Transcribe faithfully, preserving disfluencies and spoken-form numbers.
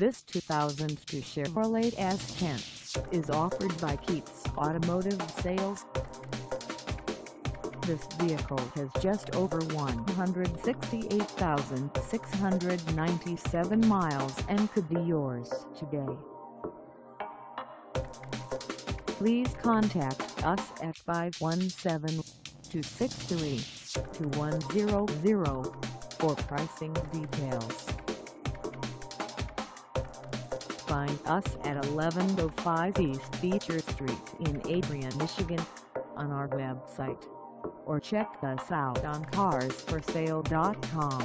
This two thousand two Chevrolet S ten is offered by Keith's Automotive Sales. This vehicle has just over one hundred sixty-eight thousand six hundred ninety-seven miles and could be yours today. Please contact us at five one seven, two six three, two one zero zero for pricing details. Find us at eleven oh five East Beecher Street in Adrian, Michigan on our website, or check us out on cars for sale dot com.